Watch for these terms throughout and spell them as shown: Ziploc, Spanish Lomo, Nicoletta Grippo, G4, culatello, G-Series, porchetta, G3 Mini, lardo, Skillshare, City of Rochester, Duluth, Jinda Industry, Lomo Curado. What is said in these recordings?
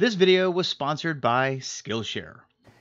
This video was sponsored by Skillshare.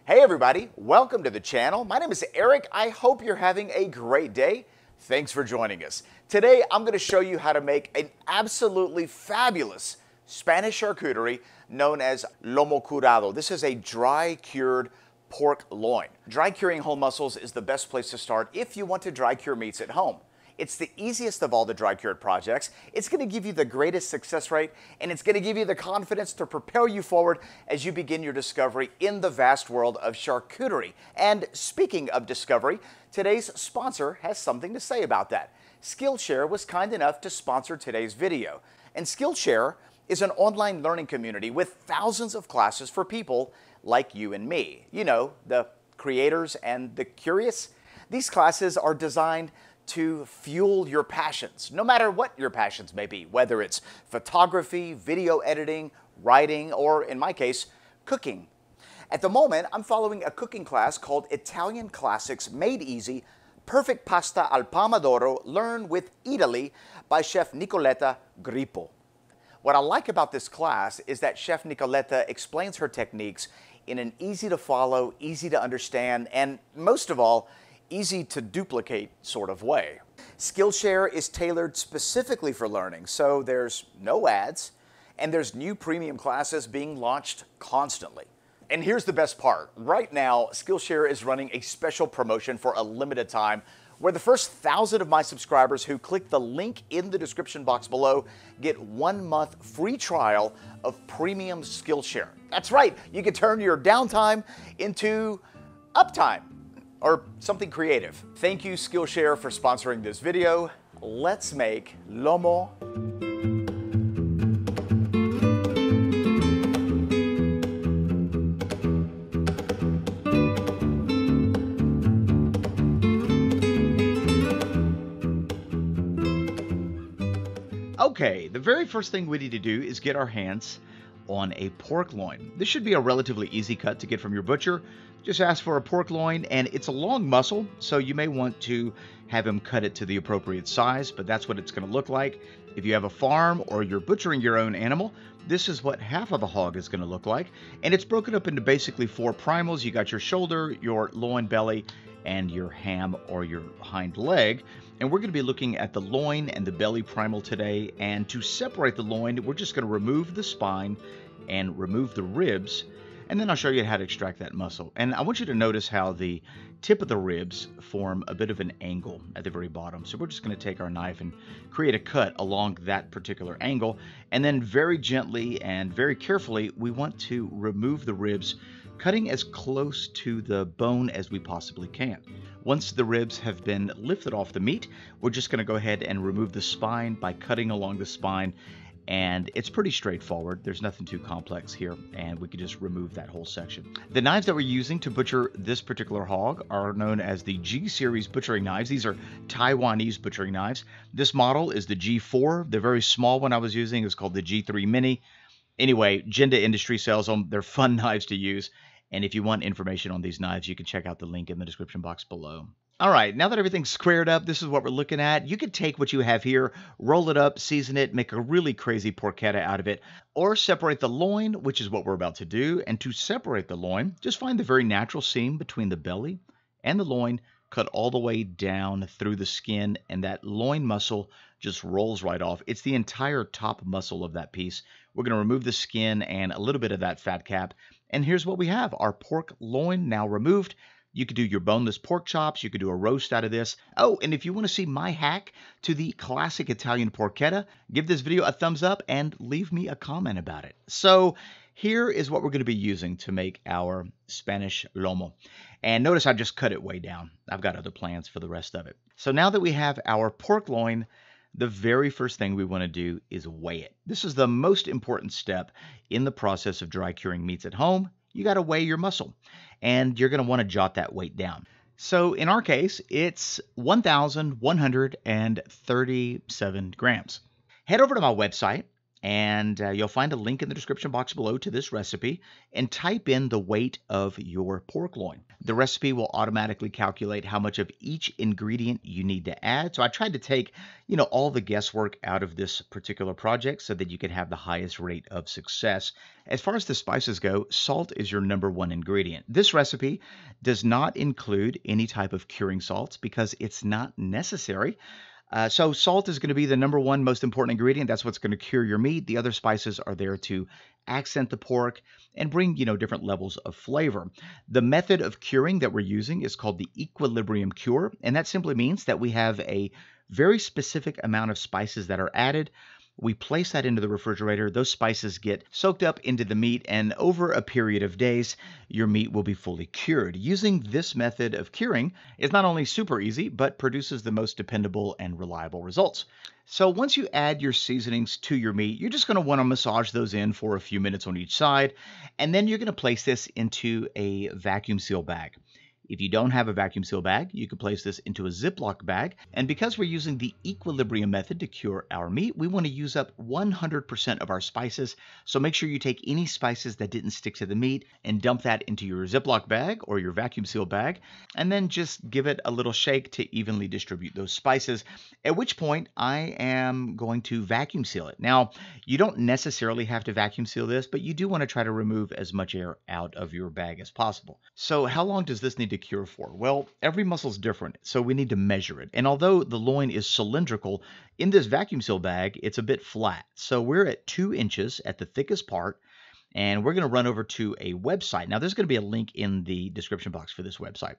Hey everybody, welcome to the channel. My name is Eric. I hope you're having a great day. Thanks for joining us. Today, I'm going to show you how to make an absolutely fabulous Spanish charcuterie known as Lomo Curado. This is a dry cured pork loin. Dry curing whole muscles is the best place to start if you want to dry cure meats at home. It's the easiest of all the dry cured projects. It's going to give you the greatest success rate, and it's going to give you the confidence to propel you forward as you begin your discovery in the vast world of charcuterie. And speaking of discovery, today's sponsor has something to say about that. Skillshare was kind enough to sponsor today's video. And Skillshare is an online learning community with thousands of classes for people like you and me. You know, the creators and the curious. These classes are designed to fuel your passions, no matter what your passions may be, whether it's photography, video editing, writing, or in my case, cooking. At the moment, I'm following a cooking class called Italian Classics Made Easy, Perfect Pasta al Pomodoro, Learn with Italy by Chef Nicoletta Grippo. What I like about this class is that Chef Nicoletta explains her techniques in an easy to follow, easy to understand, and most of all, easy to duplicate sort of way. Skillshare is tailored specifically for learning, so there's no ads, and there's new premium classes being launched constantly. And here's the best part. Right now, Skillshare is running a special promotion for a limited time where the first 1,000 of my subscribers who click the link in the description box below get 1 month free trial of premium Skillshare. That's right, you can turn your downtime into uptime, or something creative. Thank you, Skillshare, for sponsoring this video. Let's make Lomo. Okay, the very first thing we need to do is get our hands on a pork loin. This should be a relatively easy cut to get from your butcher. Just ask for a pork loin, and it's a long muscle, so you may want to have him cut it to the appropriate size, but that's what it's going to look like. If you have a farm or you're butchering your own animal, this is what half of a hog is going to look like, and it's broken up into basically four primals. You got your shoulder, your loin belly, and your ham or your hind leg. And we're going to be looking at the loin and the belly primal today. And to separate the loin, we're just going to remove the spine and remove the ribs. And then I'll show you how to extract that muscle. And I want you to notice how the tip of the ribs form a bit of an angle at the very bottom. So we're just going to take our knife and create a cut along that particular angle. And then very gently and very carefully, we want to remove the ribs, cutting as close to the bone as we possibly can. Once the ribs have been lifted off the meat, we're just going to go ahead and remove the spine by cutting along the spine. And it's pretty straightforward. There's nothing too complex here, and we can just remove that whole section. The knives that we're using to butcher this particular hog are known as the G-Series butchering knives. These are Taiwanese butchering knives. This model is the G4. The very small one I was using is called the G3 Mini. Anyway, Jinda Industry sells them. They're fun knives to use. And if you want information on these knives, you can check out the link in the description box below. All right, now that everything's squared up, this is what we're looking at. You could take what you have here, roll it up, season it, make a really crazy porchetta out of it, or separate the loin, which is what we're about to do. And to separate the loin, just find the very natural seam between the belly and the loin, cut all the way down through the skin, and that loin muscle just rolls right off. It's the entire top muscle of that piece. We're going to remove the skin and a little bit of that fat cap. And here's what we have, our pork loin now removed. You could do your boneless pork chops. You could do a roast out of this. Oh, and if you want to see my hack to the classic Italian porchetta, give this video a thumbs up and leave me a comment about it. So here is what we're going to be using to make our Spanish lomo. And notice I just cut it way down. I've got other plans for the rest of it. So now that we have our pork loin, the very first thing we want to do is weigh it. This is the most important step in the process of dry curing meats at home. You got to weigh your muscle, and you're going to want to jot that weight down. So in our case, it's 1,137 grams. Head over to my website, and you'll find a link in the description box below to this recipe, and type in the weight of your pork loin. The recipe will automatically calculate how much of each ingredient you need to add. So I tried to take, you know, all the guesswork out of this particular project so that you can have the highest rate of success. As far as the spices go, salt is your #1 ingredient. This recipe does not include any type of curing salts because it's not necessary. So salt is going to be the #1 most important ingredient. That's what's going to cure your meat. The other spices are there to accent the pork and bring, you know, different levels of flavor. The method of curing that we're using is called the equilibrium cure, and that simply means that we have a very specific amount of spices that are added. We place that into the refrigerator. Those spices get soaked up into the meat, and over a period of days, your meat will be fully cured. Using this method of curing is not only super easy, but produces the most dependable and reliable results. So once you add your seasonings to your meat, you're just going to want to massage those in for a few minutes on each side, and then you're going to place this into a vacuum seal bag. If you don't have a vacuum seal bag, you can place this into a Ziploc bag. And because we're using the equilibrium method to cure our meat, we want to use up 100% of our spices. So make sure you take any spices that didn't stick to the meat and dump that into your Ziploc bag or your vacuum seal bag, and then just give it a little shake to evenly distribute those spices, at which point I am going to vacuum seal it. Now, you don't necessarily have to vacuum seal this, but you do want to try to remove as much air out of your bag as possible. So how long does this need to cure for? Well, every muscle is different, so we need to measure it. And although the loin is cylindrical, in this vacuum seal bag, it's a bit flat. So we're at 2 inches at the thickest part, and we're going to run over to a website. Now, there's going to be a link in the description box for this website.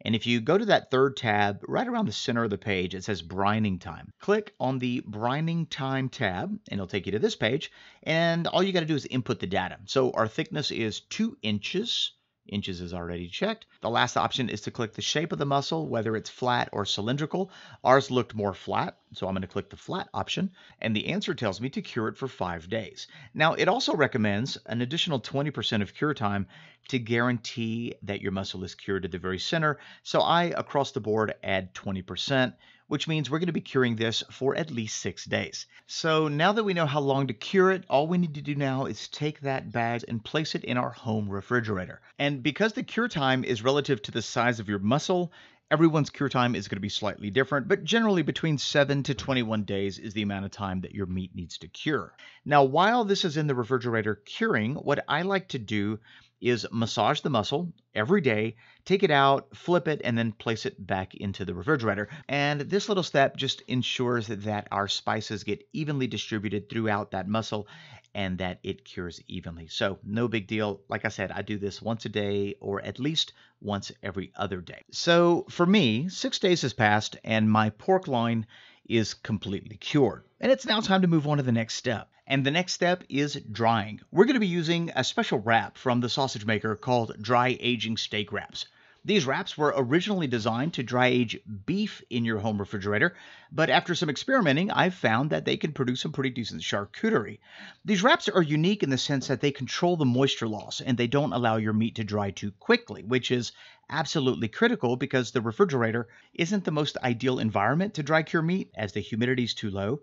And if you go to that third tab, right around the center of the page, it says brining time. Click on the brining time tab, and it'll take you to this page. And all you got to do is input the data. So our thickness is 2 inches. Inches is already checked. The last option is to click the shape of the muscle, whether it's flat or cylindrical. Ours looked more flat, so I'm going to click the flat option, and the answer tells me to cure it for 5 days. Now, it also recommends an additional 20% of cure time to guarantee that your muscle is cured at the very center. So I, across the board, add 20%, which means we're going to be curing this for at least 6 days. So now that we know how long to cure it, all we need to do now is take that bag and place it in our home refrigerator. And because the cure time is relative to the size of your muscle, everyone's cure time is going to be slightly different, but generally between 7 to 21 days is the amount of time that your meat needs to cure. Now, while this is in the refrigerator curing, what I like to do is massage the muscle every day, take it out, flip it, and then place it back into the refrigerator. And this little step just ensures that our spices get evenly distributed throughout that muscle and that it cures evenly. So no big deal. Like I said, I do this once a day or at least once every other day. So for me, 6 days has passed and my pork loin is completely cured. And it's now time to move on to the next step. And the next step is drying. We're going to be using a special wrap from the sausage maker called dry aging steak wraps. These wraps were originally designed to dry age beef in your home refrigerator, but after some experimenting, I've found that they can produce some pretty decent charcuterie. These wraps are unique in the sense that they control the moisture loss and they don't allow your meat to dry too quickly, which is absolutely critical because the refrigerator isn't the most ideal environment to dry cure meat as the humidity is too low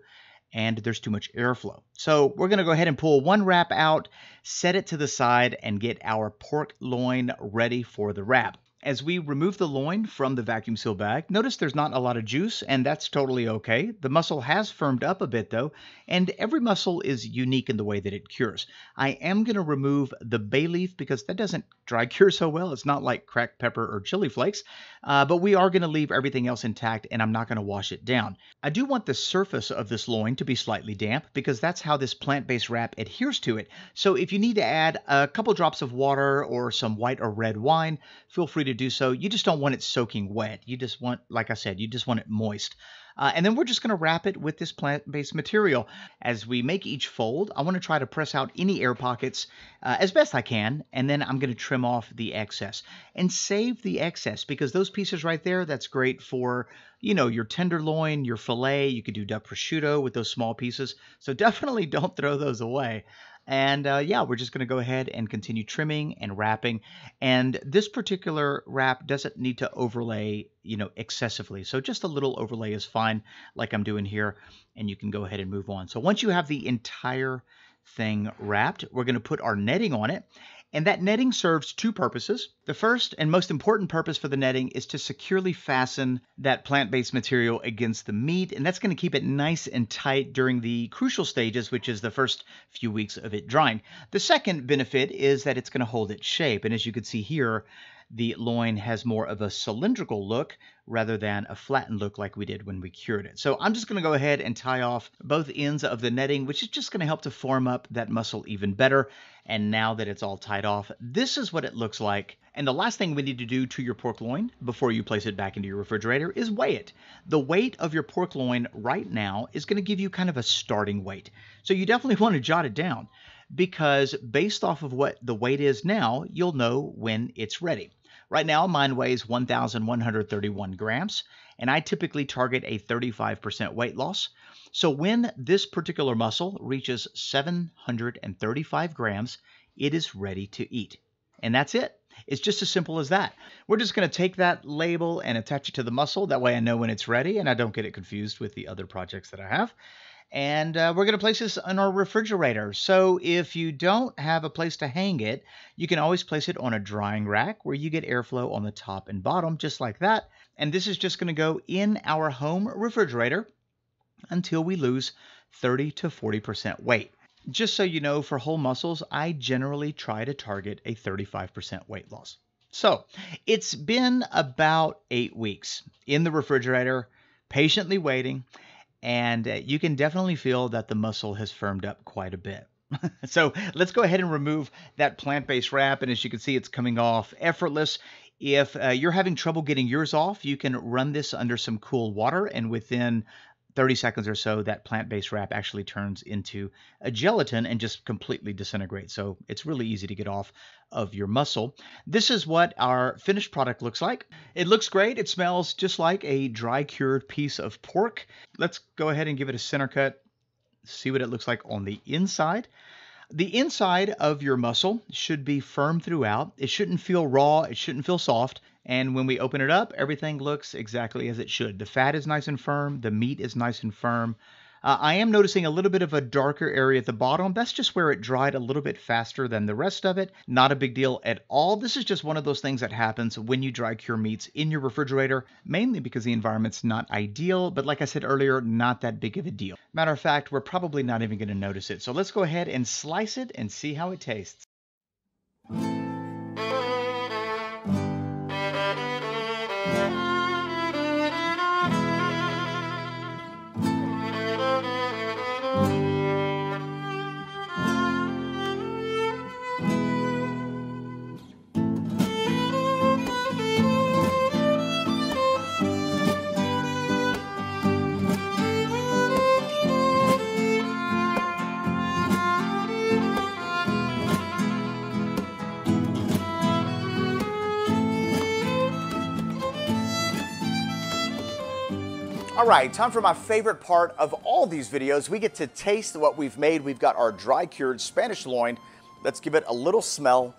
and there's too much airflow. So we're going to go ahead and pull one wrap out, set it to the side, and get our pork loin ready for the wrap. As we remove the loin from the vacuum seal bag, notice there's not a lot of juice, and that's totally okay. The muscle has firmed up a bit, though, and every muscle is unique in the way that it cures. I am going to remove the bay leaf because that doesn't dry cure so well. It's not like cracked pepper or chili flakes, but we are going to leave everything else intact, and I'm not going to wash it down. I do want the surface of this loin to be slightly damp because that's how this plant-based wrap adheres to it. So if you need to add a couple drops of water or some white or red wine, feel free to do so. You just don't want it soaking wet. You just want, like I said, you just want it moist. And then we're just going to wrap it with this plant-based material. As we make each fold, I want to try to press out any air pockets as best I can, and then I'm going to trim off the excess and save the excess because those pieces right there, that's great for, you know, your tenderloin, your filet. You could do duck prosciutto with those small pieces, so definitely don't throw those away. And yeah, we're just going to go ahead and continue trimming and wrapping. And this particular wrap doesn't need to overlay, you know, excessively. So just a little overlay is fine, like I'm doing here, and you can go ahead and move on. So once you have the entire thing wrapped, we're going to put our netting on it. And that netting serves two purposes. The first and most important purpose for the netting is to securely fasten that plant-based material against the meat, and that's going to keep it nice and tight during the crucial stages, which is the first few weeks of it drying. The second benefit is that it's going to hold its shape, and as you can see here, the loin has more of a cylindrical look rather than a flattened look like we did when we cured it. So I'm just going to go ahead and tie off both ends of the netting, which is just going to help to form up that muscle even better. And now that it's all tied off, this is what it looks like. And the last thing we need to do to your pork loin before you place it back into your refrigerator is weigh it. The weight of your pork loin right now is going to give you kind of a starting weight. So you definitely want to jot it down, because based off of what the weight is now, you'll know when it's ready. Right now, mine weighs 1,131 grams, and I typically target a 35% weight loss. So when this particular muscle reaches 735 grams, it is ready to eat. And that's it. It's just as simple as that. We're just going to take that label and attach it to the muscle. That way I know when it's ready and I don't get it confused with the other projects that I have. And we're going to place this in our refrigerator. So if you don't have a place to hang it, you can always place it on a drying rack where you get airflow on the top and bottom, just like that. And this is just going to go in our home refrigerator until we lose 30 to 40% weight. Just so you know, for whole muscles, I generally try to target a 35% weight loss. So it's been about 8 weeks in the refrigerator, patiently waiting, and you can definitely feel that the muscle has firmed up quite a bit. So let's go ahead and remove that plant-based wrap, and as you can see, it's coming off effortless. If you're having trouble getting yours off, you can run this under some cool water, and within 30 seconds or so, that plant-based wrap actually turns into a gelatin and just completely disintegrates. So it's really easy to get off of your muscle. This is what our finished product looks like. It looks great. It smells just like a dry cured piece of pork. Let's go ahead and give it a center cut, see what it looks like on the inside. The inside of your muscle should be firm throughout. It shouldn't feel raw. It shouldn't feel soft. And when we open it up, everything looks exactly as it should. The fat is nice and firm. The meat is nice and firm. I am noticing a little bit of a darker area at the bottom. That's just where it dried a little bit faster than the rest of it. Not a big deal at all. This is just one of those things that happens when you dry cure meats in your refrigerator, mainly because the environment's not ideal, but like I said earlier, not that big of a deal. Matter of fact, we're probably not even going to notice it. So let's go ahead and slice it and see how it tastes. All right, time for my favorite part of all these videos. We get to taste what we've made. We've got our dry cured Spanish loin. Let's give it a little smell.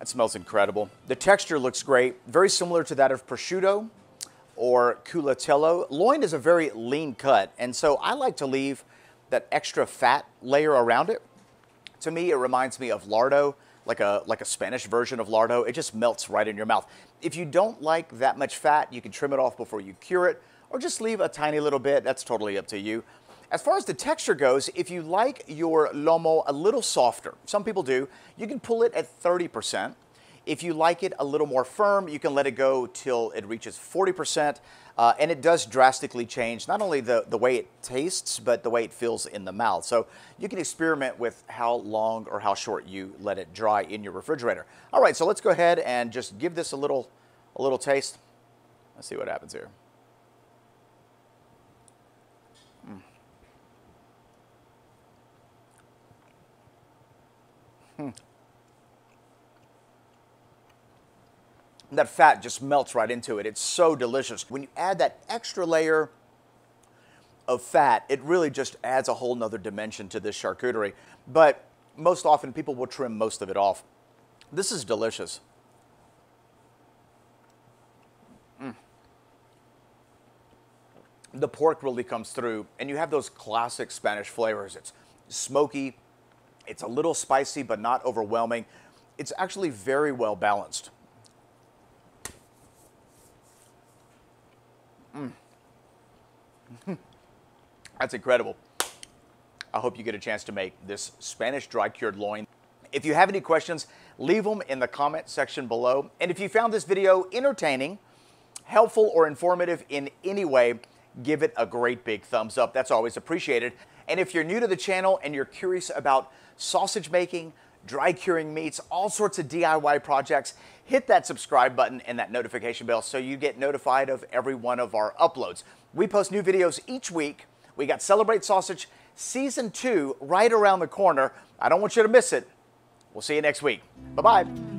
That smells incredible. The texture looks great. Very similar to that of prosciutto or culatello. Loin is a very lean cut, and so I like to leave that extra fat layer around it. To me, it reminds me of lardo. Like a Spanish version of lardo. It just melts right in your mouth. If you don't like that much fat, you can trim it off before you cure it, or just leave a tiny little bit. That's totally up to you. As far as the texture goes, if you like your lomo a little softer, some people do, you can pull it at 30%. If you like it a little more firm, you can let it go till it reaches 40%. And it does drastically change not only the way it tastes, but the way it feels in the mouth. So you can experiment with how long or how short you let it dry in your refrigerator. All right, so let's go ahead and just give this a little taste. Let's see what happens here. That fat just melts right into it. It's so delicious. When you add that extra layer of fat, it really just adds a whole nother dimension to this charcuterie. But most often people will trim most of it off. This is delicious. The pork really comes through, and you have those classic Spanish flavors. It's smoky, it's a little spicy, but not overwhelming. It's actually very well balanced. That's incredible. I hope you get a chance to make this Spanish dry cured loin. If you have any questions, leave them in the comment section below. And if you found this video entertaining, helpful, or informative in any way, give it a great big thumbs up. That's always appreciated. And if you're new to the channel and you're curious about sausage making, dry curing meats, all sorts of DIY projects, hit that subscribe button and that notification bell so you get notified of every one of our uploads. We post new videos each week. We got Celebrate Sausage Season 2 right around the corner. I don't want you to miss it. We'll see you next week. Bye-bye.